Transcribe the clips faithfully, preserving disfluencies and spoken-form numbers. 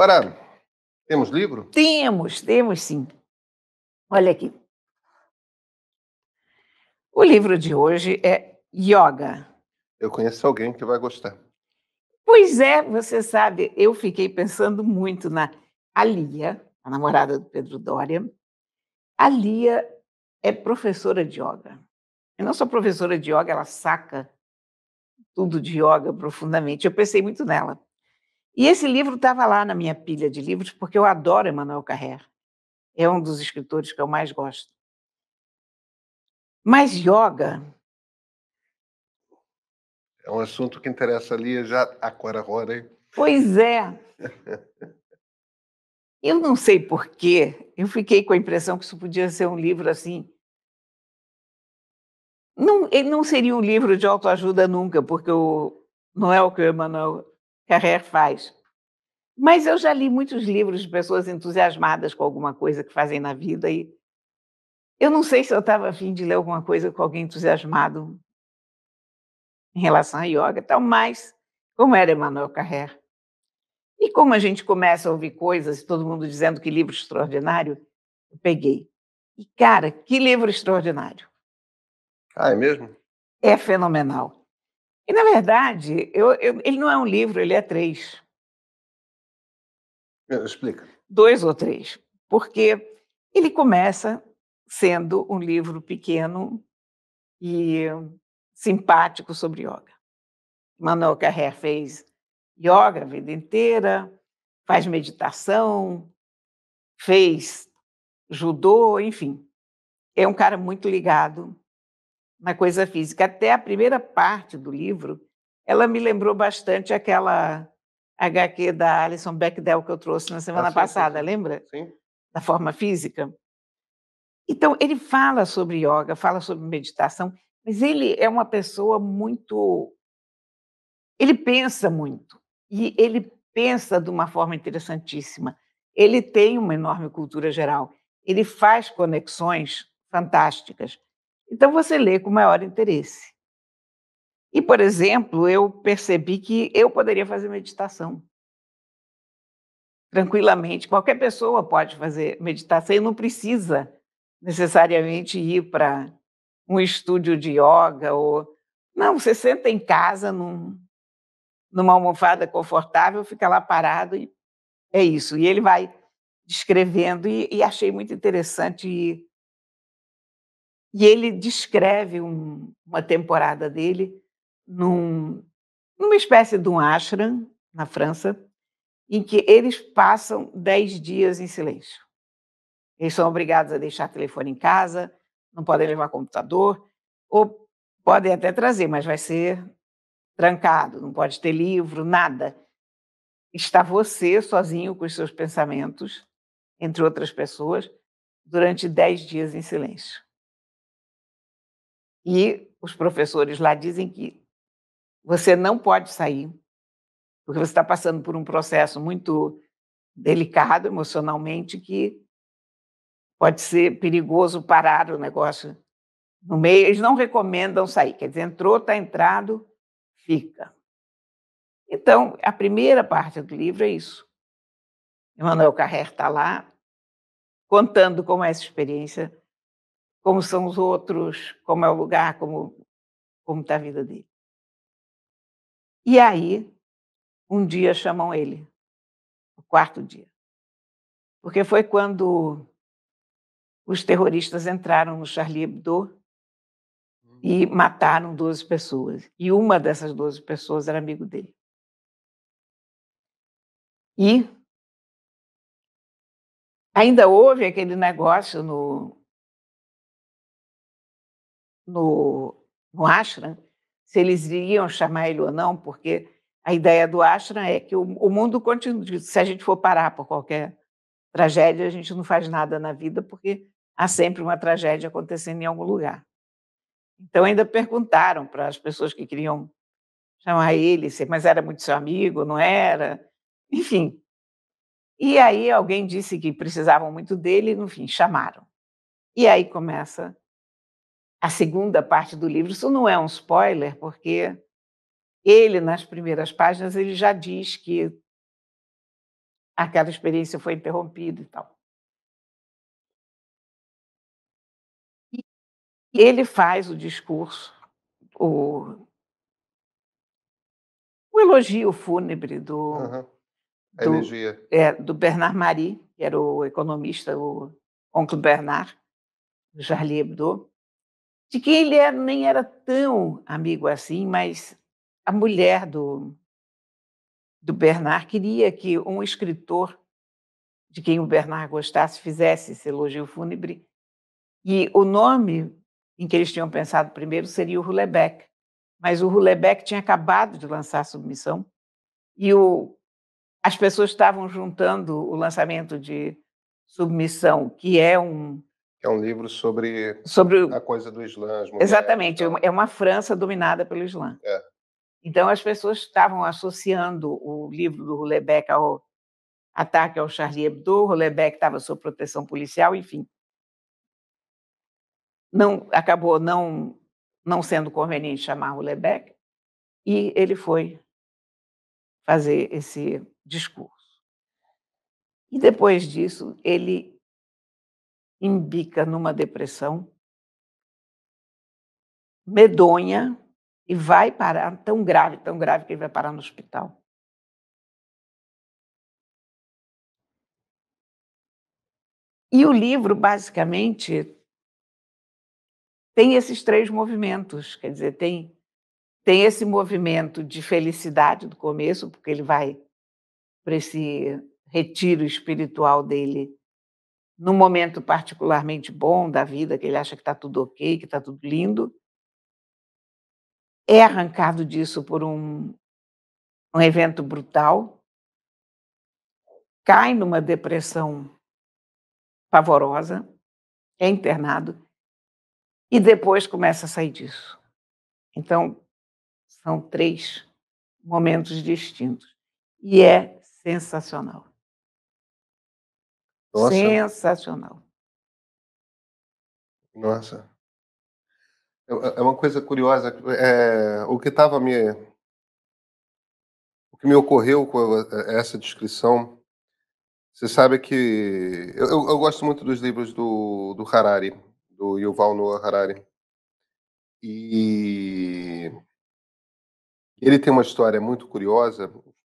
Ora, temos livro? Temos, temos sim. Olha aqui. O livro de hoje é Ioga. Eu conheço alguém que vai gostar. Pois é, você sabe, eu fiquei pensando muito na Lia, a namorada do Pedro Doria. A Lia é professora de yoga. E não só professora de yoga, ela saca tudo de yoga profundamente. Eu pensei muito nela. E esse livro estava lá na minha pilha de livros, porque eu adoro Emmanuel Carrère. É um dos escritores que eu mais gosto. Mas yoga... é um assunto que interessa a Lia já agora, hein? Pois é. Eu não sei porquê, eu fiquei com a impressão que isso podia ser um livro assim... Não, ele não seria um livro de autoajuda nunca, porque o, não é o que o Emmanuel Carrère faz. Mas eu já li muitos livros de pessoas entusiasmadas com alguma coisa que fazem na vida e eu não sei se eu estava a fim de ler alguma coisa com alguém entusiasmado em relação a yoga e tal, mas como era Emmanuel Carrère. E como a gente começa a ouvir coisas, todo mundo dizendo que livro extraordinário, eu peguei. E, cara, que livro extraordinário. Ah, é mesmo? É fenomenal. E, na verdade, eu, eu, ele não é um livro, ele é três. Explica. Dois ou três. Porque ele começa sendo um livro pequeno e simpático sobre yoga. Emmanuel Carrère fez... yoga a vida inteira, faz meditação, fez judô, enfim. É um cara muito ligado na coisa física. Até a primeira parte do livro, ela me lembrou bastante aquela agá quê da Alison Bechdel que eu trouxe na semana ah, sim, passada, sim. Lembra? Sim. Da forma física. Então, ele fala sobre yoga, fala sobre meditação, mas ele é uma pessoa muito... ele pensa muito. E ele pensa de uma forma interessantíssima. Ele tem uma enorme cultura geral. Ele faz conexões fantásticas. Então, você lê com maior interesse. E, por exemplo, eu percebi que eu poderia fazer meditação. Tranquilamente. Qualquer pessoa pode fazer meditação e não precisa necessariamente ir para um estúdio de yoga. Ou... não, você senta em casa num... numa almofada confortável, fica lá parado e é isso. E ele vai descrevendo e, e achei muito interessante. E, e ele descreve um, uma temporada dele num, numa espécie de um ashram na França, em que eles passam dez dias em silêncio. Eles são obrigados a deixar telefone em casa, não podem levar computador, ou podem até trazer, mas vai ser... trancado, não pode ter livro, nada. Está você sozinho com os seus pensamentos, entre outras pessoas, durante dez dias em silêncio. E os professores lá dizem que você não pode sair, porque você está passando por um processo muito delicado emocionalmente que pode ser perigoso parar o negócio no meio. Eles não recomendam sair, quer dizer, entrou, está entrado, fica. Então, a primeira parte do livro é isso. Emmanuel Carrère está lá contando como é essa experiência, como são os outros, como é o lugar, como como está a vida dele. E aí, um dia chamam ele, o quarto dia, porque foi quando os terroristas entraram no Charlie Hebdo e mataram doze pessoas. E uma dessas doze pessoas era amigo dele. E ainda houve aquele negócio no, no, no ashram, se eles iriam chamar ele ou não, porque a ideia do ashram é que o, o mundo continua. Se a gente for parar por qualquer tragédia, a gente não faz nada na vida, porque há sempre uma tragédia acontecendo em algum lugar. Então, ainda perguntaram para as pessoas que queriam chamar ele, mas era muito seu amigo, não era? Enfim. E aí alguém disse que precisavam muito dele, e, no fim, chamaram. E aí começa a segunda parte do livro. Isso não é um spoiler, porque ele, nas primeiras páginas, ele já diz que aquela experiência foi interrompida e tal. E ele faz o discurso, o, o elogio fúnebre do, uhum. A do, é, do Bernard Maris, que era o economista, o oncle Bernard, do Charlie Hebdo, de quem ele era, nem era tão amigo assim, mas a mulher do, do Bernard queria que um escritor de quem o Bernard gostasse fizesse esse elogio fúnebre, e o nome em que eles tinham pensado primeiro seria o Houellebecq, mas o Houellebecq tinha acabado de lançar a Submissão e o, as pessoas estavam juntando o lançamento de Submissão, que é um... É um livro sobre, sobre a coisa do Islã. As mulheres, exatamente, então. É uma França dominada pelo Islã. É. Então, as pessoas estavam associando o livro do Houellebecq ao ataque ao Charlie Hebdo, o Houellebecq estava sob proteção policial, enfim. Não, acabou não, não sendo conveniente chamar Houellebecq e ele foi fazer esse discurso. E, depois disso, ele imbica numa depressão medonha e vai parar, tão grave, tão grave que ele vai parar no hospital. E o livro, basicamente, tem esses três movimentos, quer dizer, tem, tem esse movimento de felicidade do começo, porque ele vai para esse retiro espiritual dele num momento particularmente bom da vida, que ele acha que está tudo ok, que está tudo lindo, é arrancado disso por um, um evento brutal, cai numa depressão pavorosa, é internado e depois começa a sair disso. Então, são três momentos distintos. E é sensacional. Nossa. Sensacional. Nossa. É uma coisa curiosa. É, o que estava me, o que me ocorreu com essa descrição, você sabe que eu, eu gosto muito dos livros do, do Harari, do Yuval Noah Harari, e ele tem uma história muito curiosa,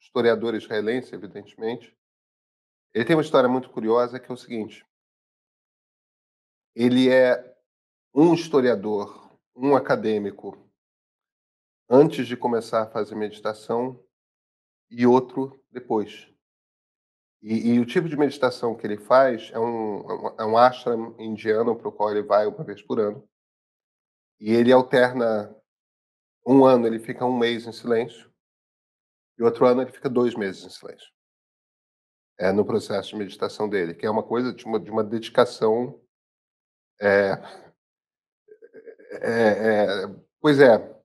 historiador israelense, evidentemente. Ele tem uma história muito curiosa que é o seguinte: ele é um historiador, um acadêmico, antes de começar a fazer meditação e outro depois. E, e o tipo de meditação que ele faz é um, é um ashram indiano para o qual ele vai uma vez por ano. E ele alterna um ano, ele fica um mês em silêncio e outro ano ele fica dois meses em silêncio. É, no processo de meditação dele, que é uma coisa de uma, de uma dedicação... É, é, é, pois é,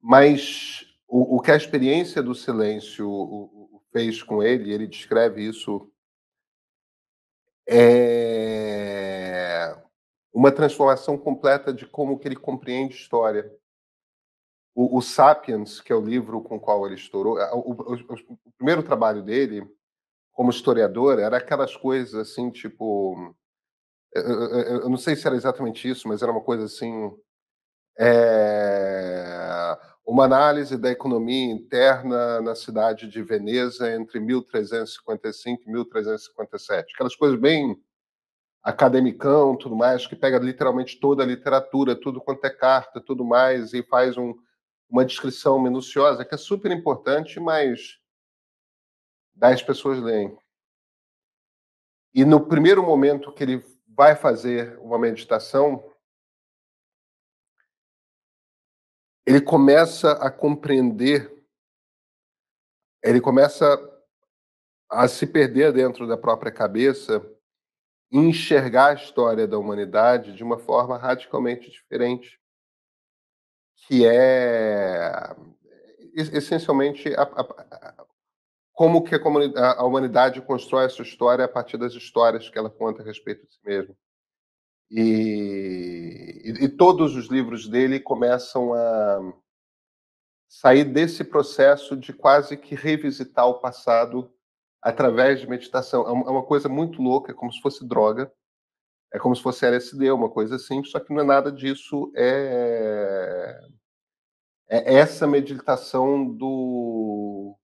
mas o, o que a experiência do silêncio o, o fez com ele, ele descreve isso, é uma transformação completa de como que ele compreende história. O, o Sapiens, que é o livro com o qual ele estourou, o, o, o primeiro trabalho dele... como historiador, era aquelas coisas assim, tipo... Eu, eu, eu não sei se era exatamente isso, mas era uma coisa assim... É, uma análise da economia interna na cidade de Veneza entre mil trezentos e cinquenta e cinco e mil trezentos e cinquenta e sete. Aquelas coisas bem academicão, tudo mais, que pega literalmente toda a literatura, tudo quanto é carta, tudo mais, e faz um, uma descrição minuciosa, que é super importante, mas... dez pessoas leem. E no primeiro momento que ele vai fazer uma meditação, ele começa a compreender, ele começa a se perder dentro da própria cabeça e enxergar a história da humanidade de uma forma radicalmente diferente, que é essencialmente a, a, a como que a, a humanidade constrói a sua história a partir das histórias que ela conta a respeito de si mesma. E, e, e todos os livros dele começam a sair desse processo de quase que revisitar o passado através de meditação. É uma coisa muito louca, é como se fosse droga, é como se fosse L S D, uma coisa assim, só que não é nada disso, é, é essa meditação do...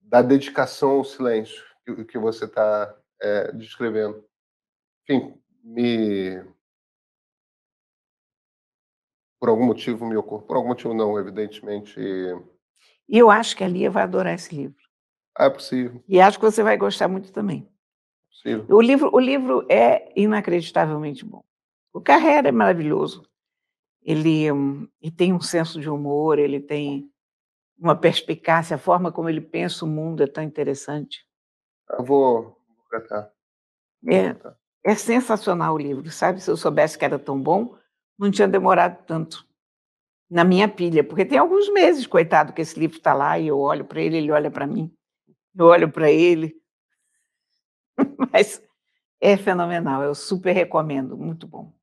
da dedicação ao silêncio que, que você está é, descrevendo. Enfim, me... por algum motivo me ocorreu, por algum motivo não, evidentemente. E eu acho que a Lia vai adorar esse livro. Ah, é possível. E acho que você vai gostar muito também. Possível. O livro, o livro é inacreditavelmente bom. O Carrère é maravilhoso. Ele, ele tem um senso de humor, ele tem uma perspicácia, a forma como ele pensa o mundo é tão interessante. Eu vou tratar. É, é sensacional o livro, sabe? Se eu soubesse que era tão bom, não tinha demorado tanto na minha pilha, porque tem alguns meses, coitado, que esse livro está lá e eu olho para ele, ele olha para mim, eu olho para ele. Mas é fenomenal, eu super recomendo, muito bom.